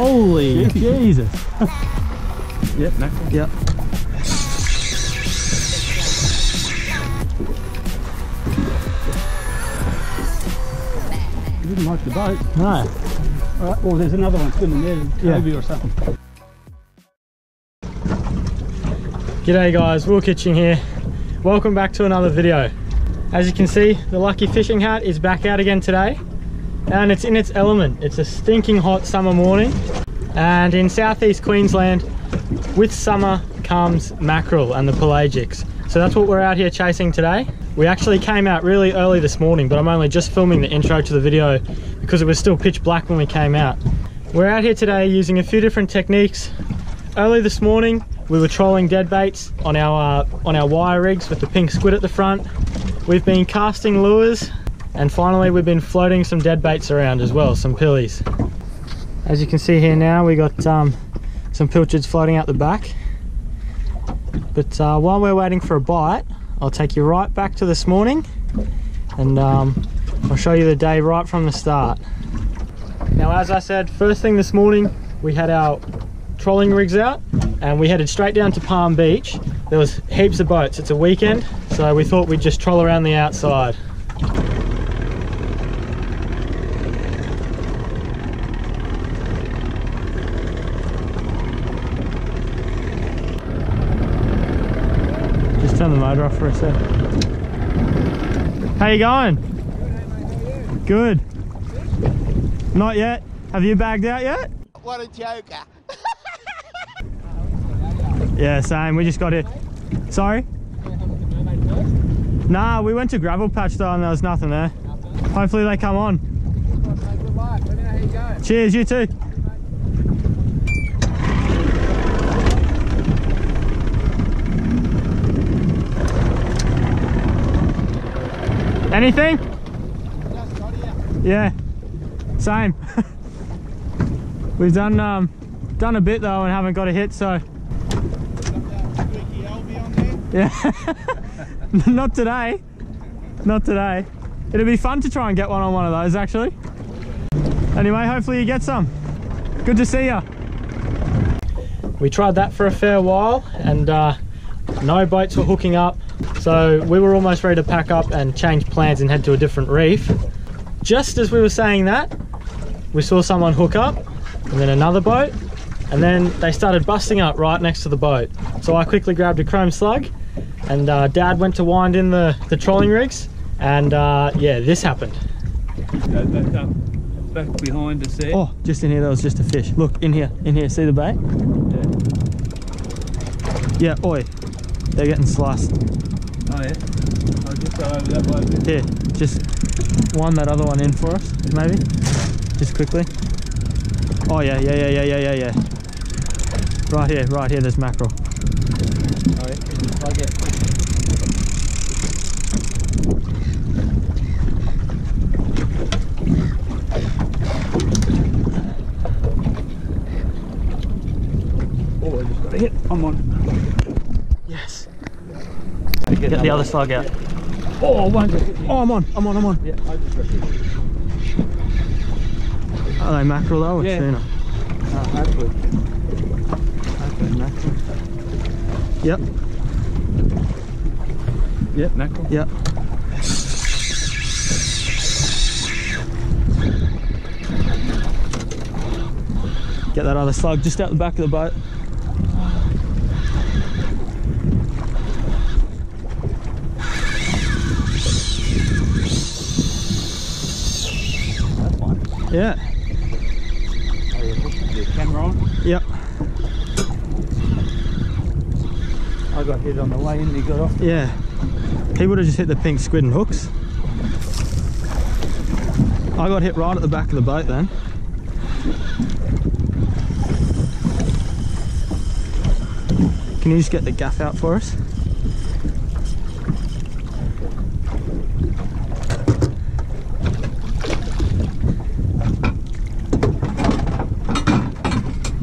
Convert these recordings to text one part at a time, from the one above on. Holy Jesus. Yep, next one. Yep. You didn't mark the boat. No. All right, well, there's another one swimming there, Kobe or something. G'day guys, Will Kitching here. Welcome back to another video. As you can see, the lucky fishing hat is back out again today, and it's in its element. It's a stinking hot summer morning, and in southeast Queensland, with summer comes mackerel and the pelagics. So that's what we're out here chasing today. We actually came out really early this morning, but I'm only just filming the intro to the video because it was still pitch black when we came out. We're out here today using a few different techniques. Early this morning, we were trolling dead baits on our wire rigs with the pink squid at the front. We've been casting lures, and finally we've been floating some dead baits around as well, some pillies. As you can see here now, we got some pilchards floating out the back. But while we're waiting for a bite, I'll take you right back to this morning, and I'll show you the day right from the start. Now, as I said, first thing this morning, we had our trolling rigs out and we headed straight down to Palm Beach. There was heaps of boats, it's a weekend, so we thought we'd just troll around the outside. Just turn the motor off for a sec. How you going? Good. Not yet. Have you bagged out yet? What a joker. Yeah, same. We just got it. Sorry? Nah, we went to Gravel Patch though and there was nothing there. Hopefully they come on. Good luck. Let me know how you go. Cheers, you too. Anything? Yeah. Same. We've done a bit though and haven't got a hit, so. Yeah, not today, not today. It'll be fun to try and get one on one of those actually. Anyway, hopefully you get some. Good to see ya. We tried that for a fair while and no boats were hooking up. So we were almost ready to pack up and change plans and head to a different reef. Just as we were saying that, we saw someone hook up and then another boat. And then they started busting up right next to the boat. So I quickly grabbed a chrome slug and Dad went to wind in the trolling rigs, and yeah, this happened. Go back up, back behind us there. Oh, just in here, that was just a fish. Look, in here, see the bait? Yeah. Yeah, oi, they're getting sliced. Oh yeah, I'll just go over that way a bit. Here, just wind that other one in for us, maybe, just quickly. Oh yeah, yeah, yeah, yeah, yeah, yeah, yeah. Right here, there's mackerel. Oh yeah, plug it. Oh, I just got a hit. I'm on. Yes. Get the other slug out. Yeah. Oh, one. Oh, I'm on. Yeah, I just got hit. Are they mackerel though? Yeah. Tuna? Hopefully. Mackerel. Yep. Yep, mackerel. Yep. Get that other slug just out the back of the boat. That's one. Yeah. Are you looking at your camera on? Yep. I got hit on the way in and he got off. Yeah, he would have just hit the pink squid and hooks. I got hit right at the back of the boat then. Can you just get the gaff out for us?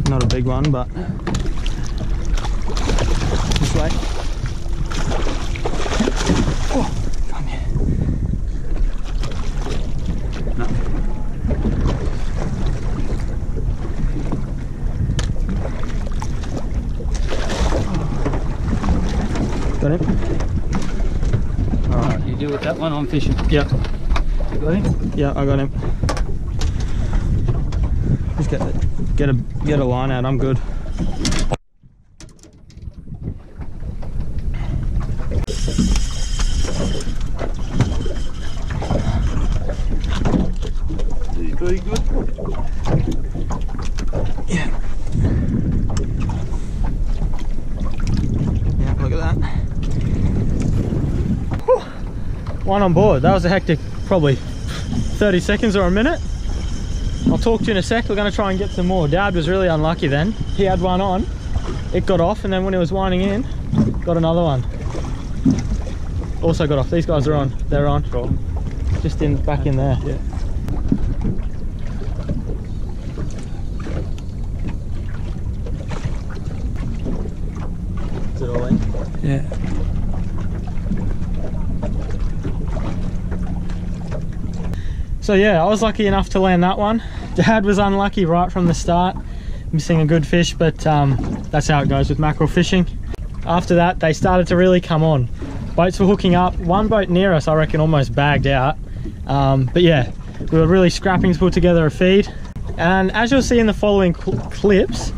Not a big one, but... Way. Oh, come here. No. All right. You deal with that one, I'm fishing. Yep. You got him? Yeah, I got him. Just get a line out, I'm good. Very good. Yeah. Yeah, look at that. Whew. One on board. That was a hectic, probably 30 seconds or a minute. I'll talk to you in a sec. We're going to try and get some more. Dad was really unlucky then. He had one on, it got off, and then when it was winding in, got another one. Also got off. These guys are on. They're on. Just in back in there. Yeah. Yeah. So yeah, I was lucky enough to land that one. Dad was unlucky right from the start, missing a good fish, but that's how it goes with mackerel fishing. After that, they started to really come on. Boats were hooking up. One boat near us, I reckon, almost bagged out. But yeah, we were really scrapping to put together a feed. And as you'll see in the following clips,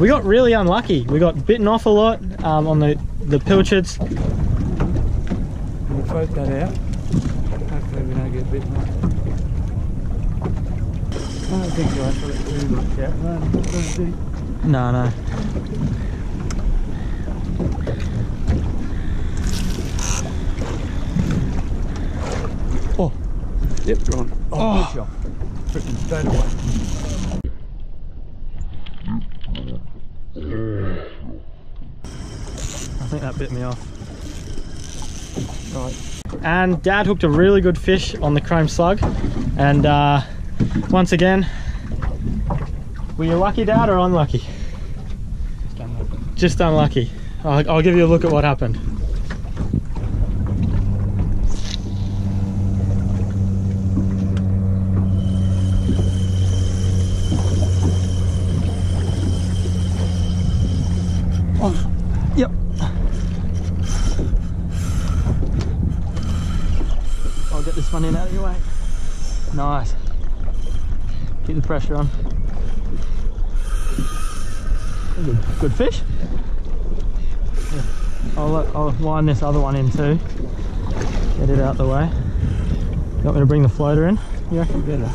we got really unlucky. We got bitten off a lot on the pilchards. We'll float that out. Hopefully we don't get bitten off. I don't think you actually do much out. No, no. Oh. Yep, you're on. Oh, good shot. Freaking straight away. I think that bit me off. Right. And Dad hooked a really good fish on the chrome slug. And once again, were you lucky, Dad, or unlucky? Just unlucky. Just unlucky. I'll give you a look at what happened. One in out of your way. Nice. Keep the pressure on. Good fish. Yeah. I'll wind this other one in too. Get it out the way. You want me to bring the floater in? You reckon better?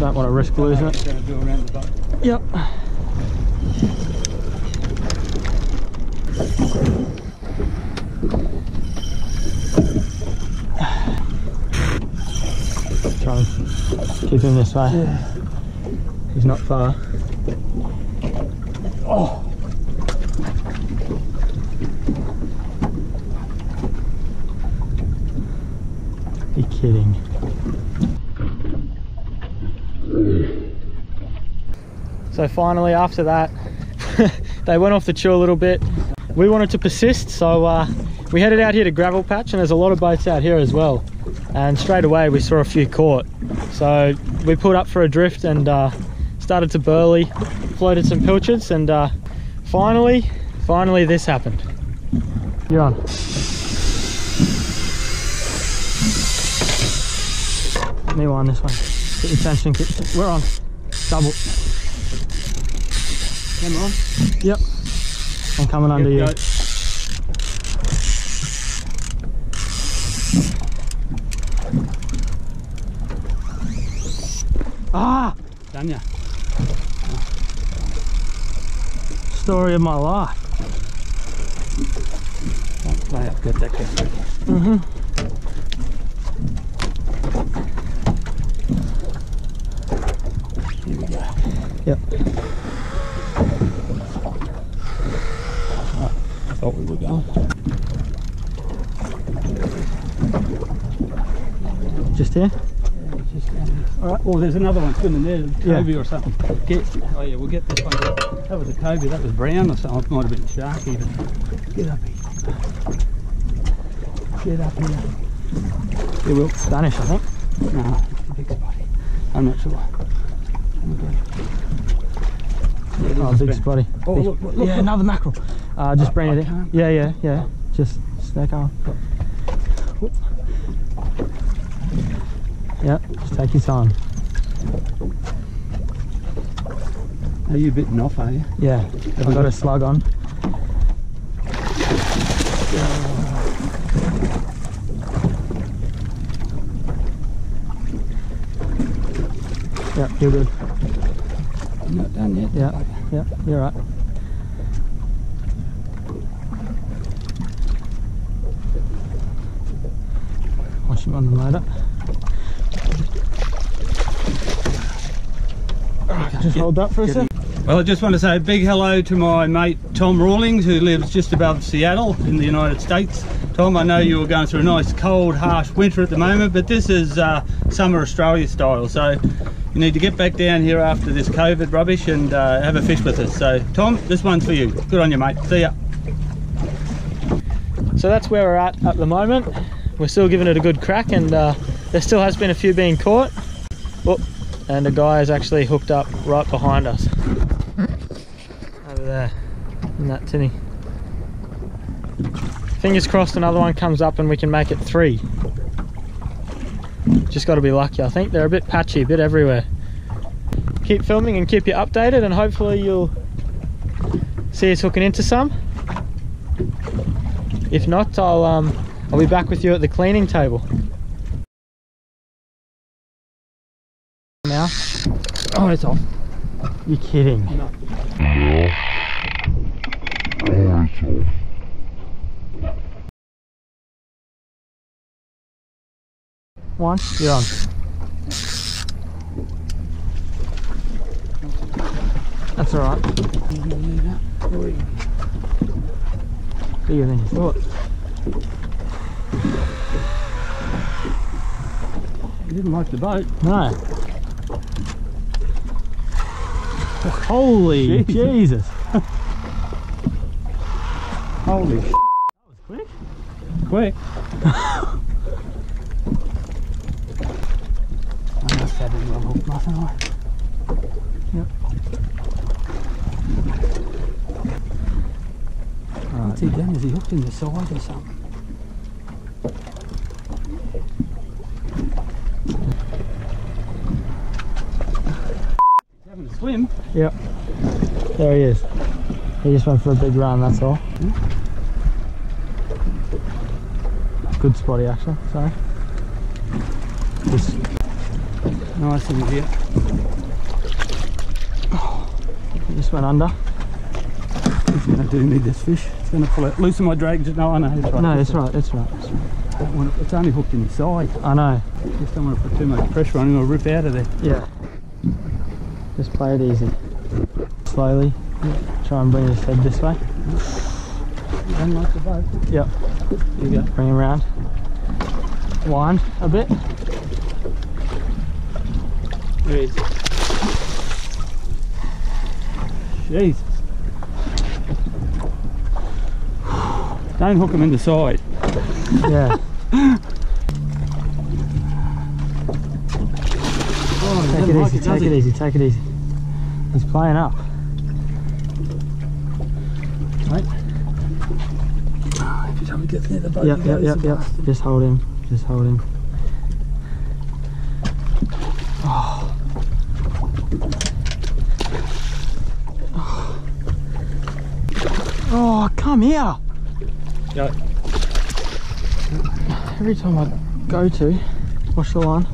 Don't want to risk losing it. Yep. Keep him this way. Yeah. He's not far. Oh! You're kidding. So finally, after that, they went off the chew a little bit. We wanted to persist, so we headed out here to Gravel Patch, and there's a lot of boats out here as well. And straight away we saw a few caught. So we pulled up for a drift and started to burley, floated some pilchards, and finally this happened. You're on. Let me wind this one. Keep the tension, we're on. Double. Come on. Yep. I'm coming under you. Ah! Done ya. Story of my life. Don't play up, get that catch. Mm-hmm. Here we go. Yep. Right. I thought we were going. Just here? Alright, well there's another one swimming there, cobia or something. Oh yeah, we'll get this one. That was a cobia, that was brown or something, it might have been a shark even. Get up here. Get up here. It will. Spanish, I think. No, it's a big spotty. I'm not sure. Yeah, oh, big spotty. Oh, look, look, yeah, look. Another mackerel. Just bring it in. Yeah, yeah, yeah. Just stack on. Whoop. Yep, just take your time. Are you bitten off, are you? Yeah, have I got a slug on? Yeah, you're good. I'm not done yet. Yeah, yeah, you're right. Watch him on the ladder. Just hold that for a sec. Well, I just want to say a big hello to my mate Tom Rawlings, who lives just above Seattle in the United States. Tom, I know you were going through a nice cold, harsh winter at the moment, but this is summer Australia style, so you need to get back down here after this COVID rubbish and have a fish with us. So Tom, this one's for you. Good on you, mate. See ya. So that's where we're at the moment. We're still giving it a good crack, and there still has been a few being caught. Whoop. And a guy is actually hooked up right behind us. Over there, in that tinny. Fingers crossed another one comes up and we can make it 3. Just gotta be lucky, I think. They're a bit patchy, a bit everywhere. Keep filming and keep you updated, and hopefully you'll see us hooking into some. If not, I'll be back with you at the cleaning table. Now. Oh, it's off. You're kidding. No. Oh, it's off. One, you're on. That's alright. Bigger than you thought. You didn't like the boat. No. Holy Jesus. Holy shit. That was quick. Quick. I must have been on hook, mustn't I? Yep. Right. What's he done? Is he hooked in the side or something? Swim. Yep, there he is. He just went for a big run, that's all. Good spotty actually, sorry. Just nice and here. Oh, he just went under. He's going to do me this fish. It's going to pull it. Loosen my drag. No, I know. It's right. No, it's right. It's right. It's right. I don't want it. It's only hooked in the side. I know. Just don't want to put too much pressure on him or rip out of there. Yeah. Just play it easy. Slowly. Yep. Try and bring his head this way. You don't like the boat. Yep. Here you go. Bring him round. Wind a bit. There he is. Jeez. Don't hook him in the side. Yeah. Oh, take it easy, take it easy, take it easy. He's playing up. Right. If you tell me to get near the boat, yep, yep, yep, yep. Just hold him. Just hold him. Oh. Oh. Oh, come here. Go. Every time I go to wash the line.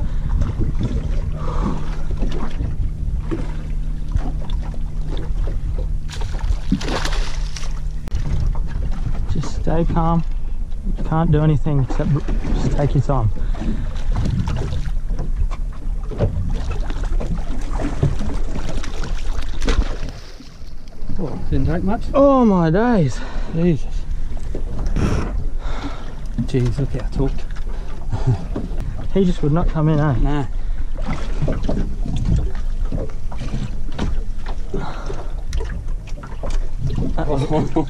Just stay calm. You can't do anything except just take your time. Oh, didn't take much. Oh my days. Jesus. Jeez, look how taut. He just would not come in, eh? Nah. That wasn't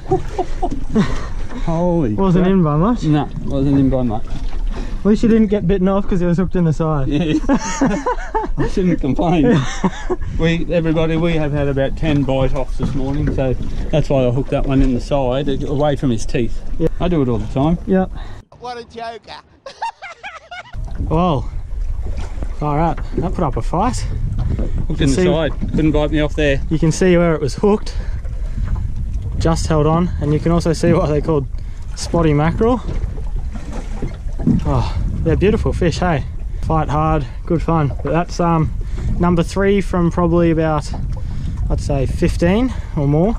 holy wasn't crap. In by much? No, wasn't in by much. At least you didn't get bitten off because it was hooked in the side. Yeah. I shouldn't complain. Everybody, we have had about 10 bite offs this morning, so that's why I hooked that one in the side, away from his teeth. Yeah. I do it all the time. Yep. What a joker. Well, alright, that put up a fight. Hooked in the side, couldn't bite me off there. You can see where it was hooked, just held on, and you can also see what they called spotty mackerel. Oh, they're beautiful fish, hey? Fight hard, good fun. But that's number 3 from probably about, I'd say 15 or more.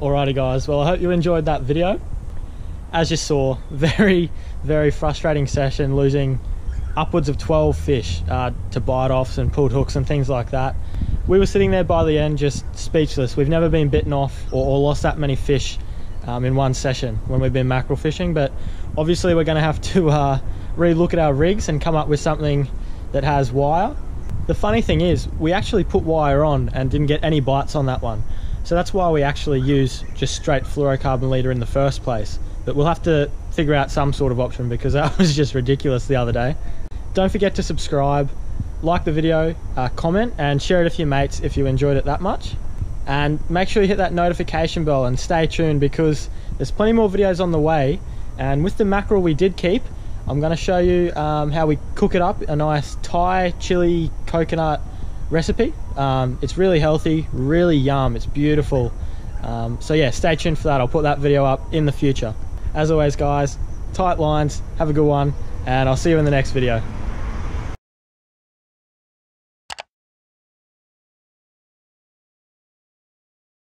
Alrighty guys, well I hope you enjoyed that video. As you saw, very, very frustrating session, losing upwards of 12 fish to bite offs and pulled hooks and things like that. We were sitting there by the end just speechless. We've never been bitten off or lost that many fish in one session when we've been mackerel fishing, but obviously we're going to have to re-look at our rigs and come up with something that has wire. The funny thing is, we actually put wire on and didn't get any bites on that one. So that's why we actually use just straight fluorocarbon leader in the first place. But we'll have to figure out some sort of option because that was just ridiculous the other day. Don't forget to subscribe, like the video, comment and share it with your mates if you enjoyed it that much. And make sure you hit that notification bell and stay tuned because there's plenty more videos on the way. And with the mackerel we did keep, I'm going to show you how we cook it up, a nice Thai chili coconut recipe. It's really healthy, really yum, it's beautiful. So yeah, stay tuned for that. I'll put that video up in the future. As always guys, tight lines, have a good one, and I'll see you in the next video.